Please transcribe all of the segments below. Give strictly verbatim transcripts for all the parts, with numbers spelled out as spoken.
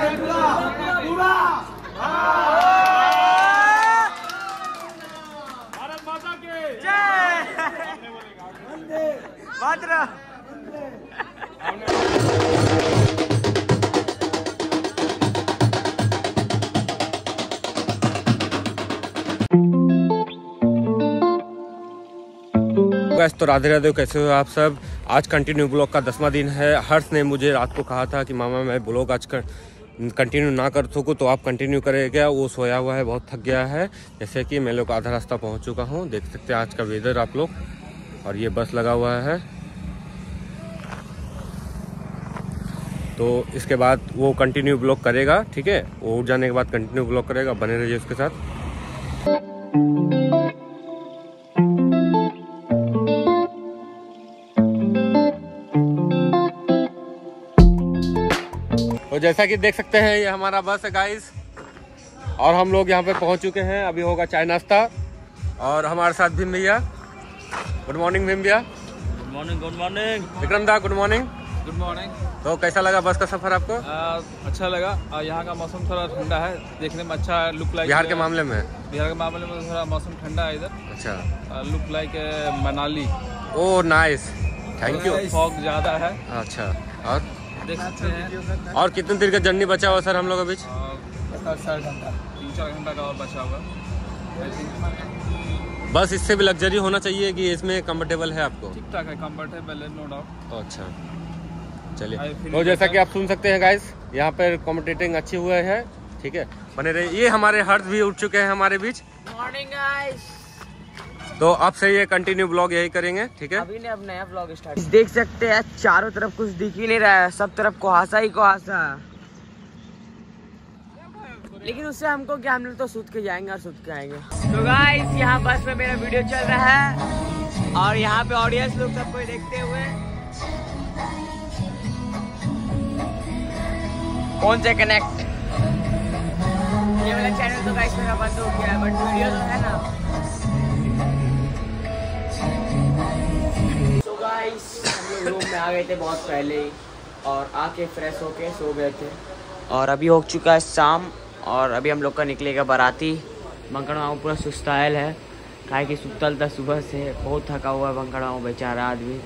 भारत माता के जय मात्र। तो राधे राधे, कैसे हो आप सब। आज कंटिन्यू ब्लॉग का दसवां दिन है। हर्ष ने मुझे रात को कहा था कि मामा मैं ब्लॉग आज कर कंटिन्यू ना कर सको तो आप कंटिन्यू करेगा। वो सोया हुआ है, बहुत थक गया है। जैसे कि मैं लोग आधा रास्ता पहुंच चुका हूं। देख सकते हैं आज का वेदर आप लोग, और ये बस लगा हुआ है। तो इसके बाद वो कंटिन्यू ब्लॉग करेगा, ठीक है। वो उठ जाने के बाद कंटिन्यू ब्लॉग करेगा, बने रहिए उसके साथ। जैसा कि देख सकते हैं ये हमारा बस है गाइस, और हम लोग यहाँ पे पहुँच चुके हैं। अभी होगा चाय नाश्ता, और हमारे साथ भीम भैया। गुड मॉर्निंग भीम भैया। Good morning. Good morning Vikram दा। Good morning. Good morning. तो कैसा लगा बस का सफर आपको? आ, अच्छा लगा। यहाँ का मौसम थोड़ा ठंडा है, देखने में अच्छा लुक लाइक बिहार के मामले में। बिहार के मामले में थोड़ा मौसम ठंडा है इधर। अच्छा, look like Manali. Oh nice, thank you. Fog ज़्यादा है। अच्छा, और देख सकते हैं। और कितने देर का जर्नी बचा हुआ सर हम लोग? अभी तीन चार घंटा का और बचा हुआ। बस इससे भी लग्जरी होना चाहिए कि इसमें कंफर्टेबल है आपको? ठीक ठाक है, कंफर्टेबल है, नो डाउट। अच्छा चलिए, तो जैसा कि आप सुन सकते हैं गाइस यहाँ पर कॉम्पिटिटिंग अच्छी हुआ है, ठीक है, बने रहे। ये हमारे हर्ष भी उठ चुके हैं हमारे बीच। Morning guys. तो आपसे ये कंटिन्यू ब्लॉग यही करेंगे, ठीक है। अभी ने अब नया ब्लॉग स्टार्ट। देख सकते हैं चारों तरफ कुछ दिख ही नहीं रहा है, सब तरफ कुहासा ही कुहासा। लेकिन उससे हमको क्या, हम लोग तो सूत के जाएंगे और सूत के आएंगे। तो गाइस यहाँ बस में मेरा वीडियो चल रहा है, और यहाँ पे ऑडियंस लोग सबको देखते हुए फोन से कनेक्ट। ये वाला चैनल तो गाइस मेरा बंद हो गया है, बट वीडियो तो है ना। हम लोग रूम में आ गए थे बहुत पहले ही, और आके फ्रेश होके सो गए थे। और अभी हो चुका है शाम, और अभी हम लोग का निकलेगा बाराती। बंकड़ मामू पूरा सुस्तायल है, काहे कि सुतल था सुबह से, बहुत थका हुआ है बंकड़ मामू बेचारा आदमी।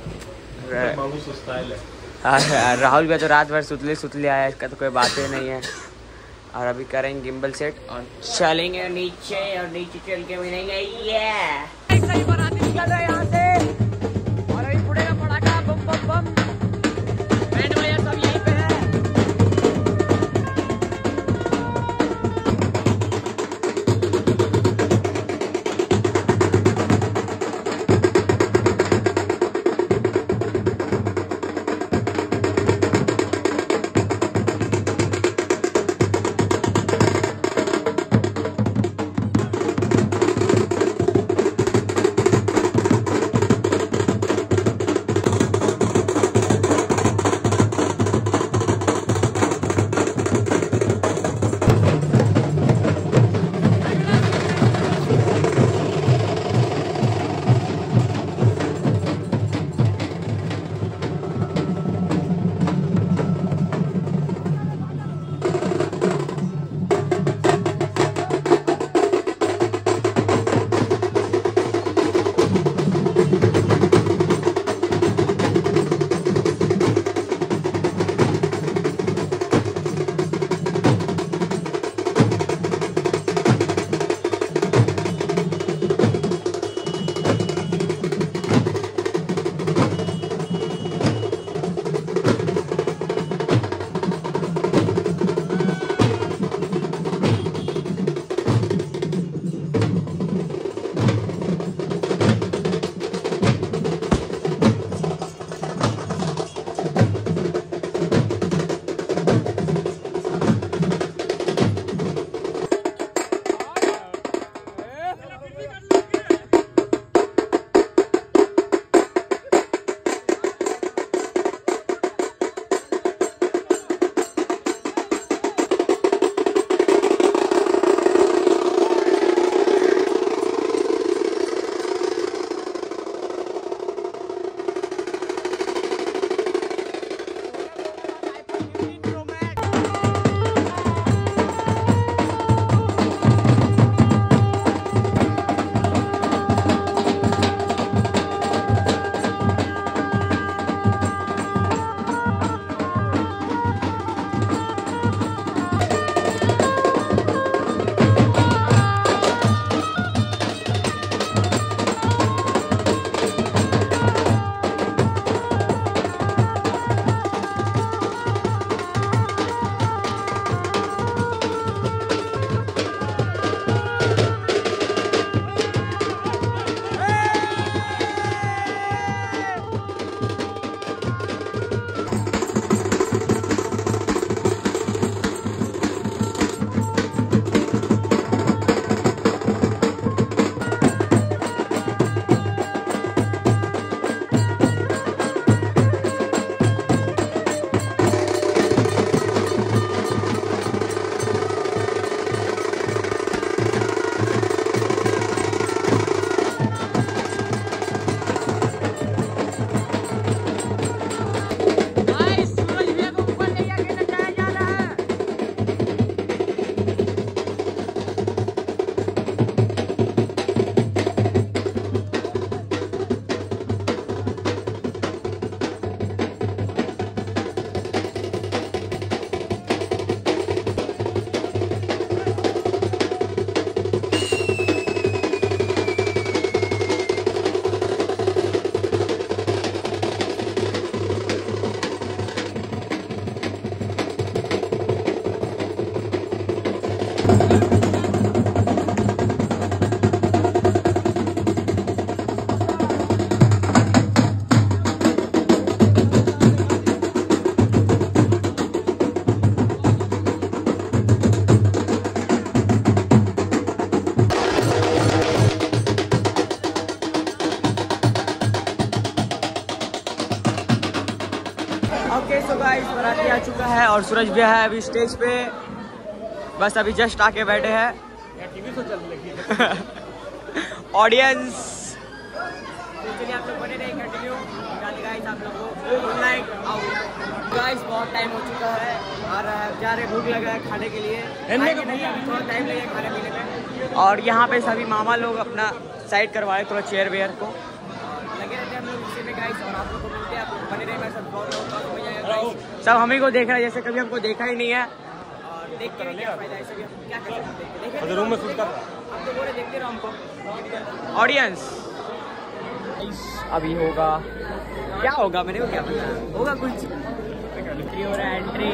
राहुल का तो रात भर सुतले सुतले आया, इसका तो कोई बात ही नहीं है। और अभी करेंगे गिम्बल सेट और चलेंगे नीचे, और नीचे चल के मिलेंगे। यहाँ से चुका है और सूरज भी है अभी स्टेज पे, बस अभी जस्ट आके बैठे हैं ऑडियंस। चलिए आप लोग बने रहिए कंटिन्यू, गाइस आप लोगों को गुड नाइट। गाइस बहुत टाइम हो चुका है, आ रहा है जा रहे, भूख लगा है खाने के लिए, नहीं अभी थोड़ा टाइम लगेगा खाने पीने में। और यहाँ पे सभी मामा लोग अपना साइड करवाए थोड़ा चेयर वेयर को, लगे रहते हैं हम लोग इसी में गाइस। और आप लोग को बोलते हैं आप लोग बने रहिए, सब बहुत लोग सब हम ही को देख रहे हैं जैसे कभी हमको देखा ही नहीं है। और देख के क्या फायदा है, सभी क्या कर सकते हैं रूम में सुनता आप लोगों ने, देखते रहो हमको ऑडियंस। अभी होगा क्या होगा मेरे को क्या पता, होगा कुछ एंट्री हो रहा है एंट्री।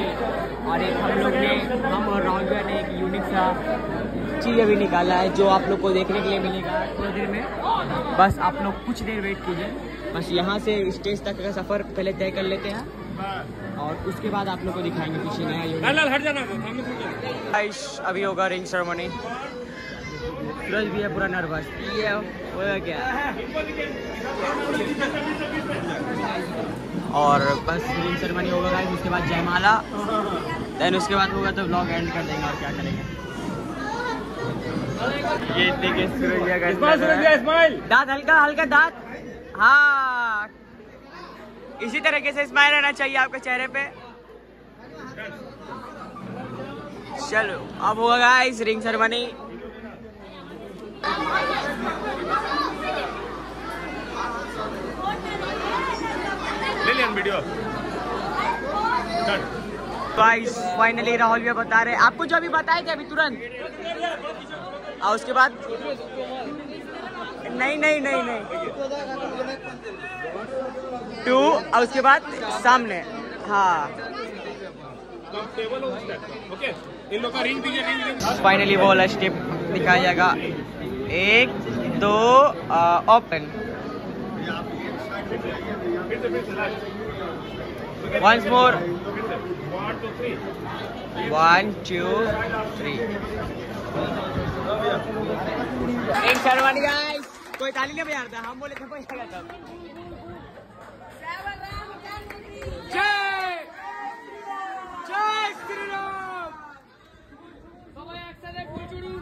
और एक हम लोग ने हम और राउंडर ने एक यूनिक सा चीज़ अभी निकाला है जो आप लोग को देखने के लिए मिलेगा थोड़ी देर में। बस आप लोग कुछ देर वेट कीजिए, बस यहाँ से स्टेज तक का सफ़र पहले तय कर लेते हैं और उसके बाद आप लोग को दिखाएंगे कुछ नया यूनिक। अभी होगा रिंग सेरेमनी, सूरज भी है पूरा नर्वस, ये हो क्या। और बस रिंग सेरेमनी होगा गाइस, उसके बाद जयमाला, देन उसके बाद होगा तो ब्लॉग एंड कर देंगे और क्या करेंगे। ये देखिए सूरज दांत हल्का हल्का दांत, हाँ इसी तरीके से स्माइल रहना चाहिए आपके चेहरे पे। चलो अब होगा guys ring ceremony. Video guys finally Rahul भैया बता रहे आपको जो अभी बताए थे अभी तुरंत, और उसके बाद नहीं नहीं नहीं नहीं टू, और उसके बाद सामने हाँ। फाइनली वो वाला स्टेप दिखाया जाएगा, एक दो open once more one two three. एक सर्वानी गाइस कोई ताली नहीं बजा रहा, हम बोले थे पैसा का तब जय जय श्री राम बाबा अक्सर एक चुड़ू।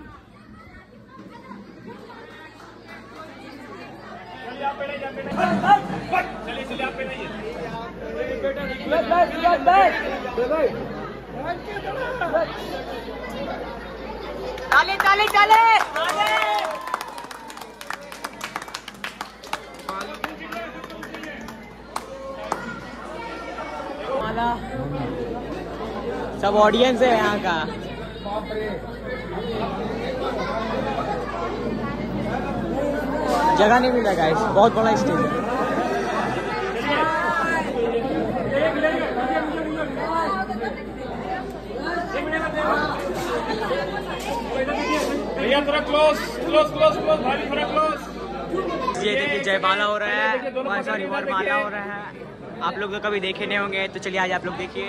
चले चले चले सब ऑडियंस है यहाँ का। जगह नहीं मिला गाइस, बहुत बड़ा स्टेज है। भैया थोड़ा क्लोज क्लोज क्लोज क्लोज भाई थोड़ा क्लोज। ये देखिए जयमाला हो रहा है, सॉरी वरमाला हो रहा है, आप लोग तो कभी देखे नहीं होंगे तो चलिए आज आप लोग देखिए।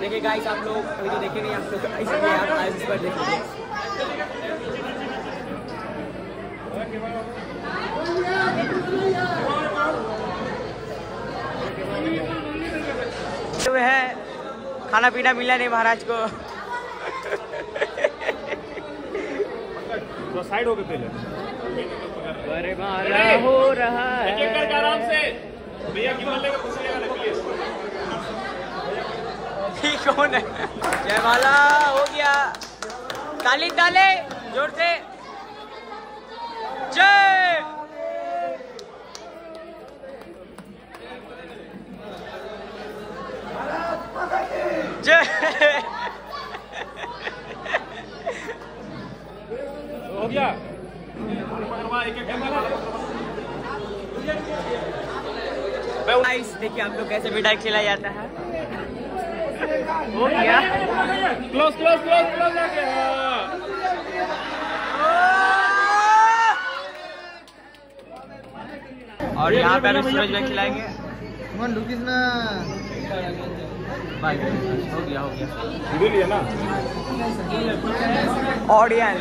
देखिए गाइस आप लोग अभी तो देखेंगे, आप लोग इसलिए आप आज इस पर देखेंगे जो है खाना पीना मिला नहीं महाराज को। तो साइड हो गए पहले, अरे मारा हो रहा है आराम से भैया की वाले का पूछ लेगा प्लीज कौन है। जयमाला हो गया, ताली ताले जोर से जय। जय हो गया देखिए आप लोग कैसे मिठाई खिलाया जाता है। हो गया क्लोज क्लोज क्लोज क्लोज हो गया। और यहाँ पे अभी सूरज में खिलाएंगे हो गया हो गया ना ऑडियंस।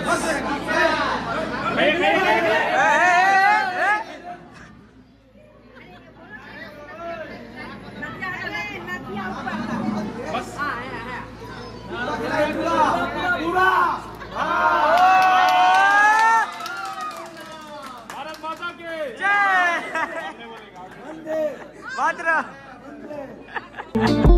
माता के जय, वंदे मातरम।